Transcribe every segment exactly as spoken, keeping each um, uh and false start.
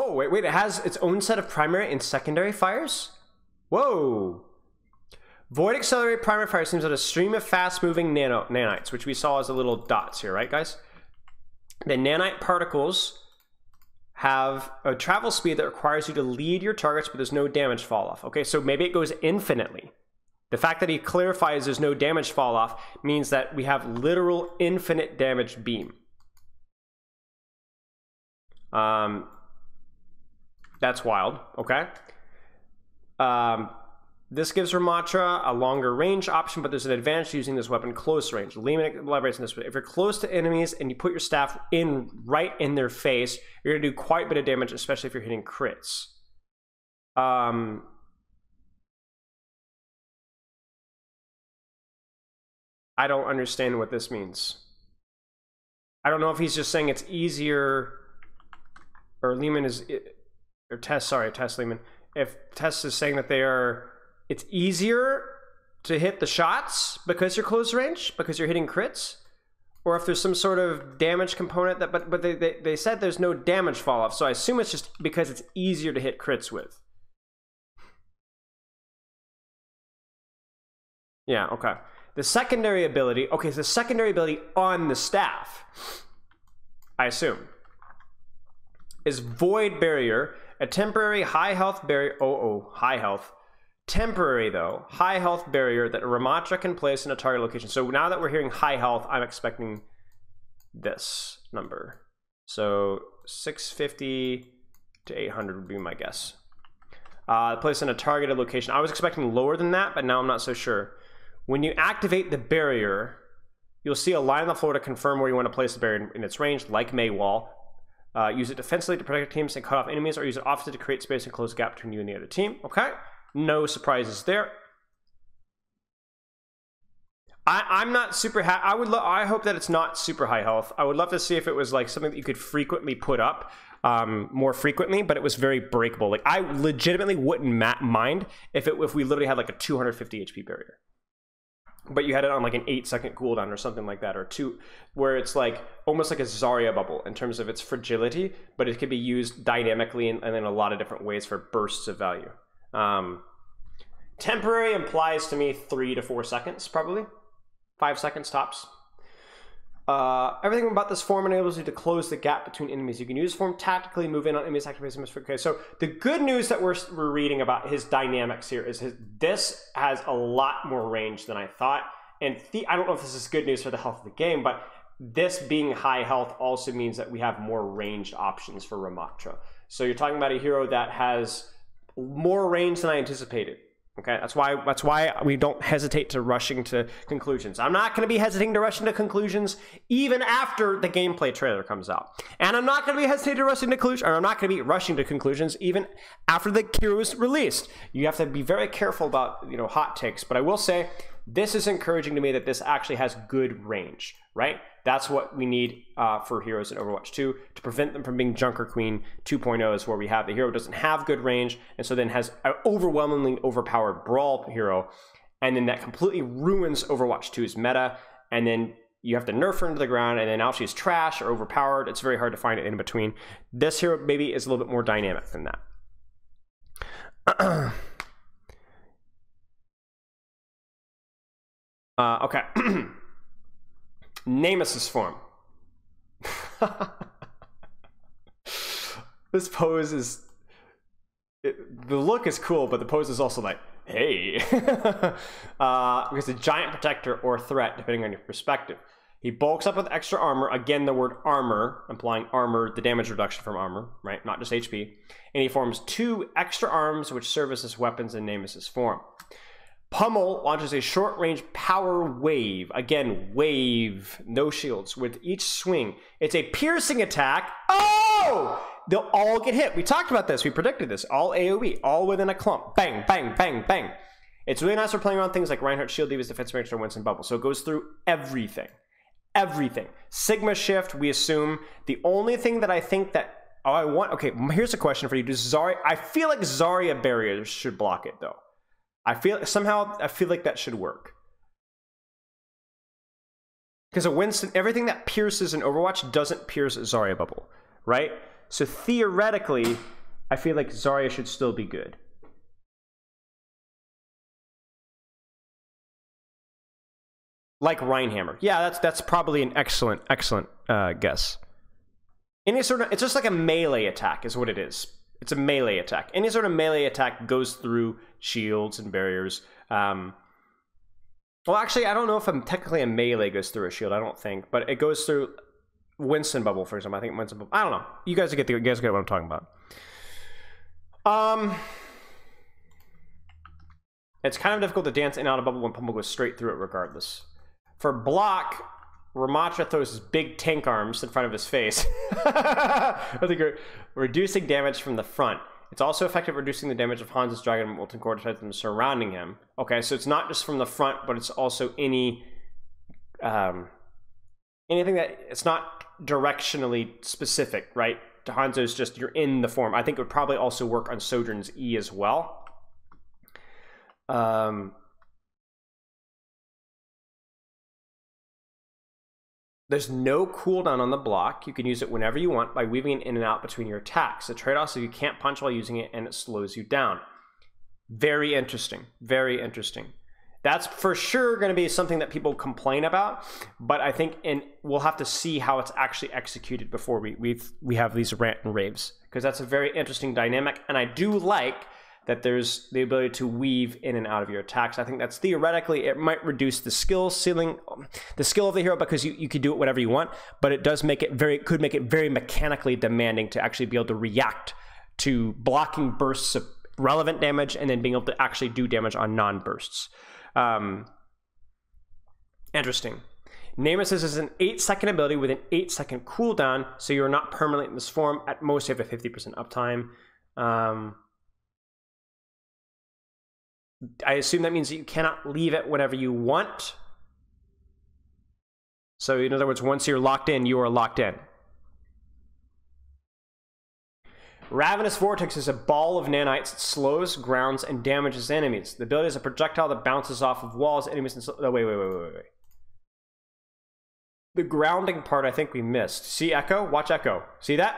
Whoa, wait, wait, it has its own set of primary and secondary fires? Whoa! Void Accelerate primary fire seems like a stream of fast-moving nano nanites, which we saw as the little dots here, right, guys? The nanite particles have a travel speed that requires you to lead your targets, but there's no damage fall-off. Okay, so maybe it goes infinitely. The fact that he clarifies there's no damage fall-off means that we have literal infinite damage beam. Um, that's wild, okay? Um, this gives Ramattra a longer range option, but there's an advantage to using this weapon close range. Lehman elaborates on this, but if you're close to enemies and you put your staff in right in their face, you're gonna do quite a bit of damage, especially if you're hitting crits. Um... I don't understand what this means. I don't know if he's just saying it's easier, or Lehman is, or Tess, sorry, Tess Lehman. If Tess is saying that they are, it's easier to hit the shots because you're close range, because you're hitting crits, or if there's some sort of damage component that, but but they, they, they said there's no damage fall off, so I assume it's just because it's easier to hit crits with. Yeah, okay. The secondary ability, okay, it's the secondary ability on the staff, I assume, is Void Barrier, a temporary high health barrier, oh, oh, high health, temporary though, high health barrier that Ramattra can place in a target location. So now that we're hearing high health, I'm expecting this number. So six fifty to eight hundred would be my guess. Uh, place in a targeted location. I was expecting lower than that, but now I'm not so sure. When you activate the barrier, you'll see a line on the floor to confirm where you want to place the barrier in its range, like Maywall. Uh, use it defensively to protect teams and cut off enemies, or use it offensively to create space and close the gap between you and the other team. Okay, no surprises there. I, I'm not super happy. I would. I hope that it's not super high health. I would love to see if it was like something that you could frequently put up, um, more frequently. But it was very breakable. Like I legitimately wouldn't ma mind if it if we literally had like a two hundred fifty H P barrier. But you had it on like an eight second cooldown or something like that, or two, where it's like almost like a Zarya bubble in terms of its fragility, but it could be used dynamically and, and in a lot of different ways for bursts of value. Um, temporary implies to me three to four seconds, probably five seconds tops. Uh, everything about this form enables you to close the gap between enemies. You can use form tactically, move in on enemies, activate them. Okay, so the good news that we're, we're reading about his dynamics here is his, this has a lot more range than I thought. And the, I don't know if this is good news for the health of the game, but this being high health also means that we have more ranged options for Ramattra. So you're talking about a hero that has more range than I anticipated. Okay, that's why that's why we don't hesitate to rushing to conclusions. I'm not going to be hesitating to rush into conclusions even after the gameplay trailer comes out, and I'm not going to be hesitating to rush into conclusions. Or I'm not going to be rushing to conclusions even after the hero is released. You have to be very careful about you know hot takes, but I will say this is encouraging to me that this actually has good range. Right, that's what we need uh, for heroes in Overwatch two to prevent them from being Junker Queen two point oh is where we have the hero doesn't have good range and so then has an overwhelmingly overpowered brawl hero, and then that completely ruins Overwatch two's meta, and then you have to nerf her into the ground, and then now she's trash or overpowered. It's very hard to find it in between. This hero maybe is a little bit more dynamic than that. uh, okay. Nemesis form. This pose is... It, the look is cool, but the pose is also like, hey. uh, because a giant protector or threat, depending on your perspective. He bulks up with extra armor. Again, the word armor, implying armor, the damage reduction from armor, right? Not just H P. And he forms two extra arms, which serve as his weapons in Nemesis form. Pummel launches a short-range power wave. Again, wave, no shields, with each swing. It's a piercing attack. Oh! They'll all get hit. We talked about this. We predicted this. All A O E, all within a clump. Bang, bang, bang, bang. It's really nice for playing around things like Reinhardt, Shield, Divas, Defense, Mixer, Winston, Bubble. So it goes through everything. Everything. Sigma shift, we assume. The only thing that I think that oh, I want... Okay, here's a question for you. Does Zarya... I feel like Zarya barriers should block it, though. I feel somehow I feel like that should work. Because a Winston, everything that pierces in Overwatch doesn't pierce Zarya bubble, right? So theoretically, I feel like Zarya should still be good. Like Reinhammer. Yeah, that's that's probably an excellent, excellent uh, guess. Any sort of, it's just like a melee attack is what it is. It's a melee attack. Any sort of melee attack goes through shields and barriers. Um, well, actually, I don't know if I'm technically a melee goes through a shield. I don't think, but it goes through Winston Bubble, for example. I think Winston Bubble. I don't know. You guys get the you guys get what I'm talking about. Um, it's kind of difficult to dance in and out of bubble when Pummel goes straight through it, regardless. For block, Ramattra throws his big tank arms in front of his face. I think reducing damage from the front. It's also effective reducing the damage of Hanza's dragon and molten core titans surrounding him. Okay, so it's not just from the front, but it's also any um, anything that it's not directionally specific, right? To Hanzo's just you're in the form. I think it would probably also work on Sojourn's E as well. Um. There's no cooldown on the block. You can use it whenever you want by weaving it in and out between your attacks. The trade-off is you can't punch while using it and it slows you down. Very interesting. Very interesting. That's for sure going to be something that people complain about, but I think in, we'll have to see how it's actually executed before we we've, we have these rant and raves, because that's a very interesting dynamic, and I do like that there's the ability to weave in and out of your attacks. I think that's theoretically, it might reduce the skill ceiling, the skill of the hero, because you, you can do it whatever you want, but it does make it very, could make it very mechanically demanding to actually be able to react to blocking bursts of relevant damage and then being able to actually do damage on non-bursts. Um, interesting. Nemesis is an eight second ability with an eight second cooldown, so you're not permanent in this form. At most, you have a fifty percent uptime. Um... I assume that means that you cannot leave it whenever you want. So, in other words, once you're locked in, you are locked in. Ravenous Vortex is a ball of nanites that slows, grounds, and damages enemies. The ability is a projectile that bounces off of walls, enemies, and... Oh, wait, wait, wait, wait, wait. The grounding part I think we missed. See Echo? Watch Echo. See that?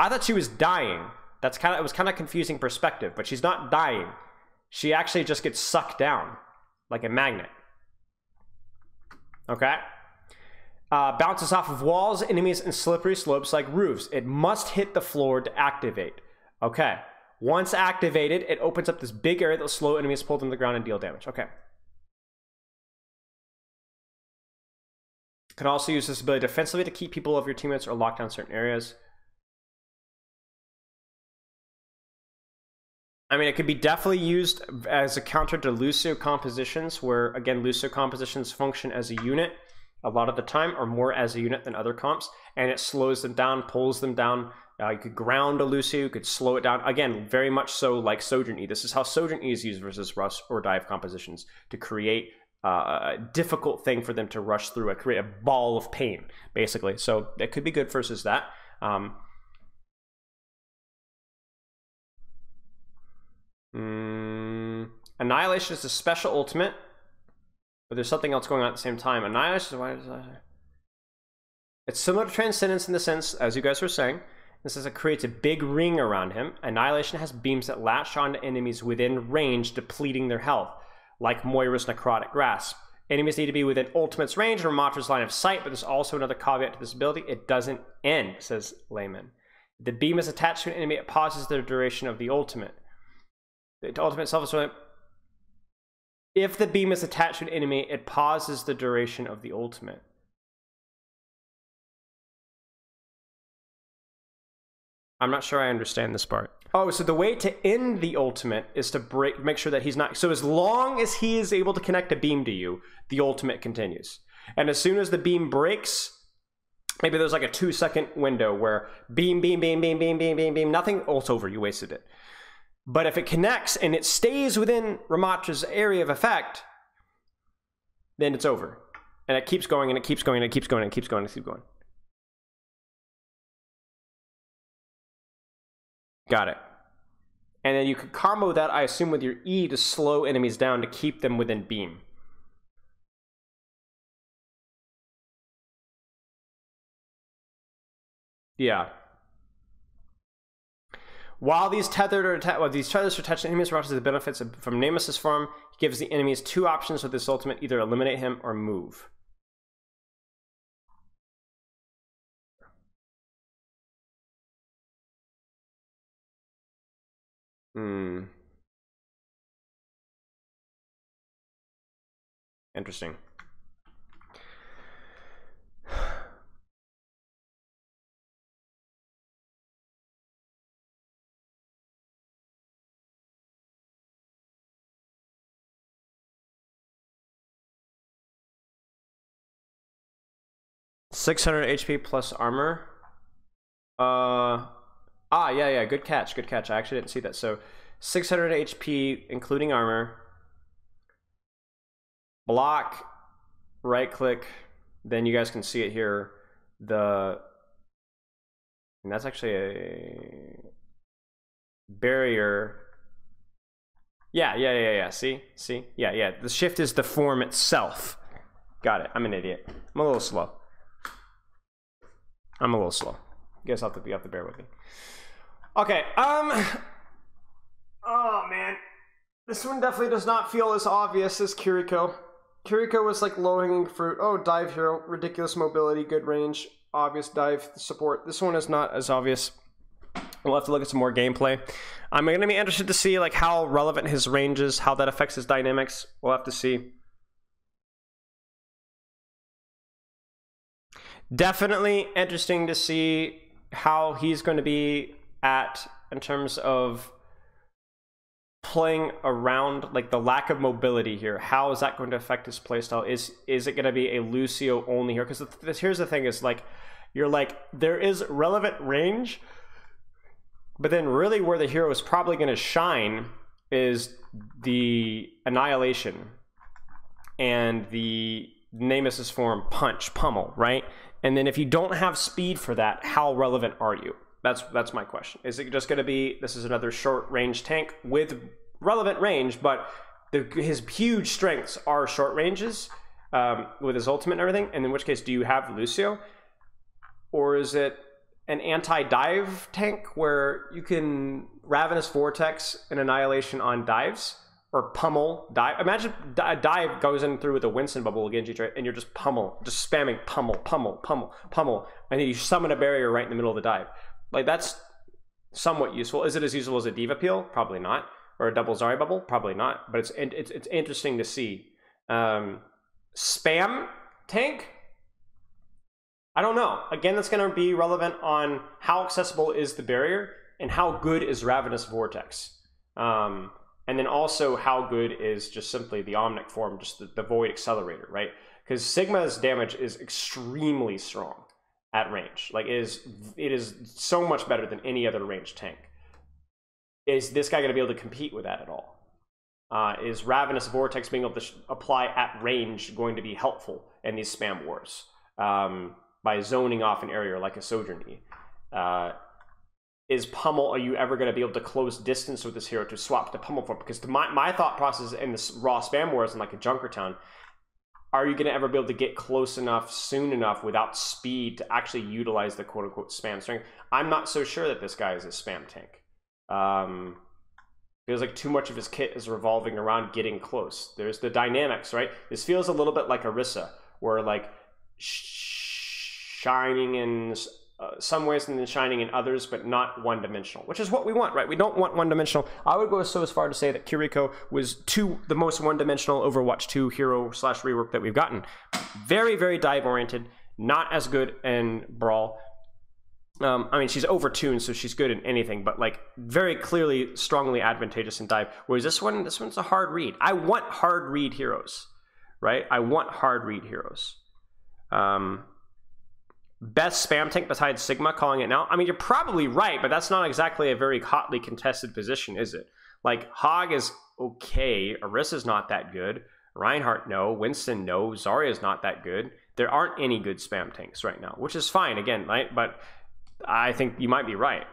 I thought she was dying. That's kind of... It was kind of confusing perspective, but she's not dying. She actually just gets sucked down like a magnet. Okay? Uh, bounces off of walls, enemies, and slippery slopes like roofs. It must hit the floor to activate. Okay. Once activated, it opens up this big area that will slow enemies, pull them to the ground, and deal damage. Okay. You can also use this ability defensively to keep people off your teammates or lock down certain areas. I mean, it could be definitely used as a counter to Lucio compositions, where, again, Lucio compositions function as a unit a lot of the time, or more as a unit than other comps, and it slows them down, pulls them down. Uh, you could ground a Lucio, you could slow it down. Again, very much so like Sojourn E. This is how Sojourn E is used versus rush or dive compositions, to create uh, a difficult thing for them to rush through, a, create a ball of pain, basically. So it could be good versus that. Um, Mm. Annihilation is a special ultimate, but there's something else going on at the same time. Annihilation is why it's similar to Transcendence in the sense, as you guys were saying, this is it creates a big ring around him. Annihilation has beams that latch onto enemies within range, depleting their health, like Moira's Necrotic Grasp. Enemies need to be within Ultimate's range or Ramatra's line of sight, but there's also another caveat to this ability: it doesn't end, says Layman. The beam is attached to an enemy, it pauses the duration of the ultimate. The ultimate self is if the beam is attached to an enemy, it pauses the duration of the ultimate. I'm not sure I understand this part. Oh, so the way to end the ultimate is to break, make sure that he's not. So as long as he is able to connect a beam to you, the ultimate continues. And as soon as the beam breaks, maybe there's like a two second window where beam, beam, beam, beam, beam, beam, beam, beam, nothing. Oh, it's over. You wasted it. But if it connects and it stays within Ramatra's area of effect, then it's over. And it keeps going and it keeps going and it keeps going and it keeps going and it keeps going. Got it. And then you could combo that, I assume, with your E to slow enemies down to keep them within beam. Yeah. While these tethered are atta- while these tethers are attached to enemies, Ramattra has the benefits of, from Nemesis form. He gives the enemies two options with this ultimate: either eliminate him or move. Hmm. Interesting. six hundred H P plus armor. Uh, ah, yeah, yeah, good catch, good catch. I actually didn't see that. So six hundred H P, including armor. Block, right click, then you guys can see it here. The, and that's actually a barrier. Yeah, yeah, yeah, yeah, see, see? Yeah, yeah, the shift is the form itself. Got it, I'm an idiot. I'm a little slow. I'm a little slow. You guys have to, you have to bear with me. Okay, um... oh, man. This one definitely does not feel as obvious as Kiriko. Kiriko was like low-hanging fruit. Oh, dive hero. Ridiculous mobility, good range, obvious dive support. This one is not as obvious. We'll have to look at some more gameplay. I'm going to be interested to see like how relevant his range is, how that affects his dynamics. We'll have to see. Definitely interesting to see how he's going to be at in terms of playing around like the lack of mobility here. How is that going to affect his playstyle? Is is it going to be a Lucio only here? Because th here's the thing: is like you're like there is relevant range, but then really where the hero is probably going to shine is the Annihilation and the Nemesis form punch, pummel, right? And then if you don't have speed for that, how relevant are you? That's that's my question. Is it just going to be, this is another short range tank with relevant range, but the, his huge strengths are short ranges um, with his ultimate and everything? And in which case, do you have Lucio? Or is it an anti-dive tank where you can Ravenous Vortex and Annihilation on dives? Or pummel, dive. Imagine a dive goes in through with a Winston bubble against you, and you're just pummel, just spamming pummel, pummel, pummel, pummel, and then you summon a barrier right in the middle of the dive. Like, that's somewhat useful. Is it as useful as a diva peel? Probably not. Or a double Zarya bubble? Probably not. But it's it's, it's interesting to see. Um, spam tank? I don't know. Again, that's going to be relevant on how accessible is the barrier and how good is Ravenous Vortex. Um... And then also how good is just simply the Omnic form, just the, the Void Accelerator, right? Because Sigma's damage is extremely strong at range. Like, it is, it is so much better than any other range tank. Is this guy going to be able to compete with that at all? Uh, is Ravenous Vortex being able to apply at range going to be helpful in these spam wars? Um, by zoning off an area like a Sojourn E. Uh, Is Pummel, are you ever going to be able to close distance with this hero to swap to Pummel form? Because my, my thought process in this raw spam wars and like a Junker Town, are you going to ever be able to get close enough, soon enough, without speed to actually utilize the quote-unquote spam strength? I'm not so sure that this guy is a spam tank. Um, feels like too much of his kit is revolving around getting close. There's the dynamics, right? This feels a little bit like Orisa, where like sh shining and... Uh, some ways and then shining in others, but not one-dimensional, which is what we want, right? We don't want one-dimensional. I would go so as far to say that Kiriko was two, the most one-dimensional Overwatch two hero slash rework that we've gotten. Very, very dive-oriented, not as good in Brawl. Um, I mean, she's overtuned, so she's good in anything, but like very clearly, strongly advantageous in dive. Whereas this one, this one's a hard read. I want hard read heroes, right? I want hard read heroes. Um... Best spam tank besides Sigma, calling it now. I mean, you're probably right, but that's not exactly a very hotly contested position, is it? Like, Hog is okay. Orisa's not that good. Reinhardt, no. Winston, no. Zarya's not that good. There aren't any good spam tanks right now, which is fine, again, right? But I think you might be right.